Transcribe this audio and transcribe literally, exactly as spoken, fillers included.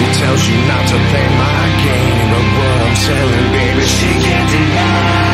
who tells you not to play my game, but what I'm telling, baby, she can't deny.